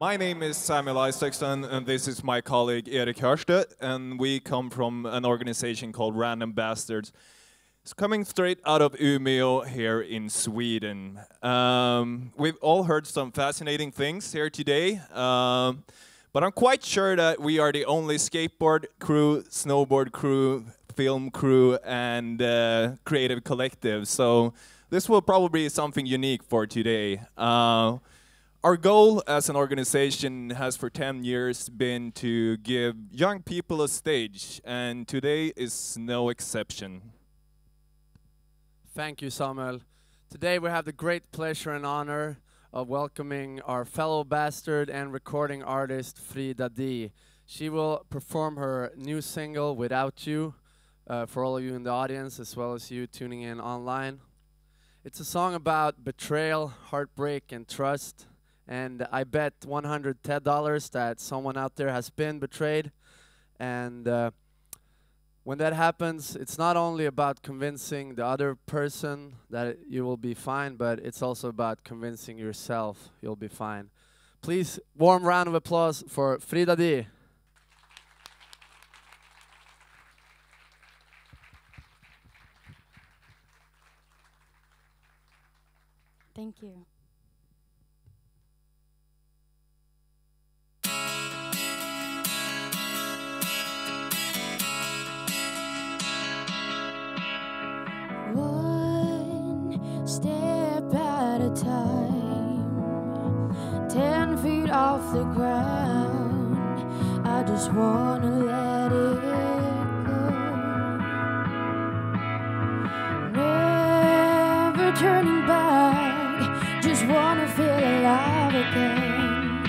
My name is Samuel Isaacson, and this is my colleague Erik Hörstedt, and we come from an organization called Random Bastards. It's coming straight out of Umeå here in Sweden. We've all heard some fascinating things here today, but I'm quite sure that we are the only skateboard crew, snowboard crew, film crew, and creative collective. So this will probably be something unique for today. Our goal as an organization has for 10 years been to give young people a stage, and today is no exception. Thank you, Samuel. Today we have the great pleasure and honor of welcoming our fellow bastard and recording artist, Frida D. She will perform her new single, Without You, for all of you in the audience, as well as you tuning in online. It's a song about betrayal, heartbreak, and trust. And I bet $110 that someone out there has been betrayed. And when that happens, it's not only about convincing the other person that you will be fine, but it's also about convincing yourself you'll be fine. Please, warm round of applause for Frida D. Thank you. Time 10 feet off the ground, I just wanna let it go. Never turning back, just wanna feel alive again.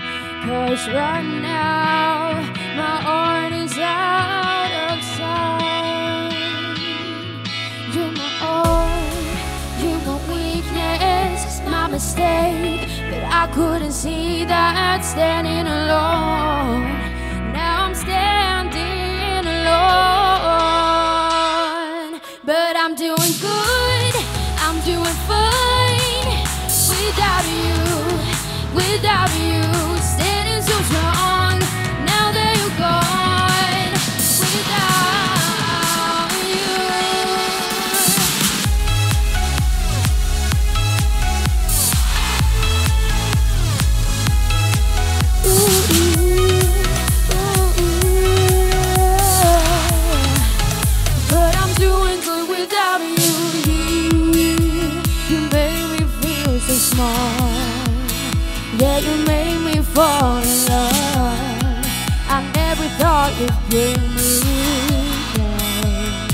'Cause right now my own is out of sight. You're my own, you're my weakness, my mistake, but I couldn't see that standing alone. Now I'm standing alone, but I'm doing good, I'm doing fine without you, without you. Standing so strong now that you're gone, without. Yeah, you made me fall in love. I never thought you'd bring me down.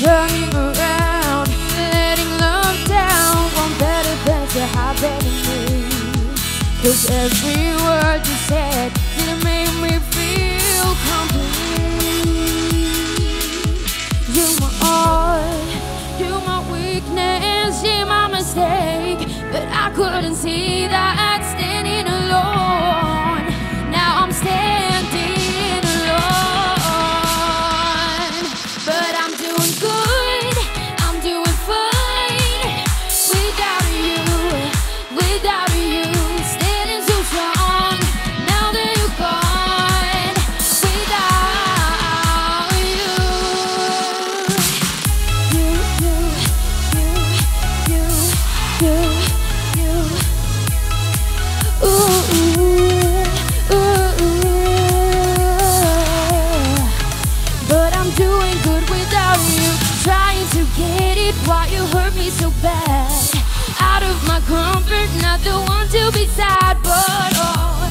Turning around, letting love down, one better thing to happen to me. 'Cause every word you said, you made me feel complete. You're my all, you're my weakness, you're my mistake, but I couldn't see that standing alone. Now I'm standing alone, but I'm doing good, I'm doing fine without you, without you. Standing so strong now that you're gone, without you. You. Why you hurt me so bad? Out of my comfort, not the one to be sad, but oh,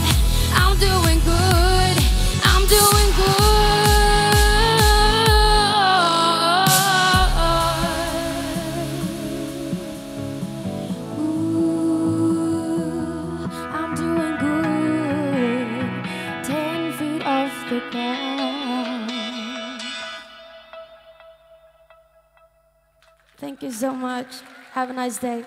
I'm doing good, I'm doing good. Ooh, I'm doing good, 10 feet off the ground. Thank you so much. Have a nice day.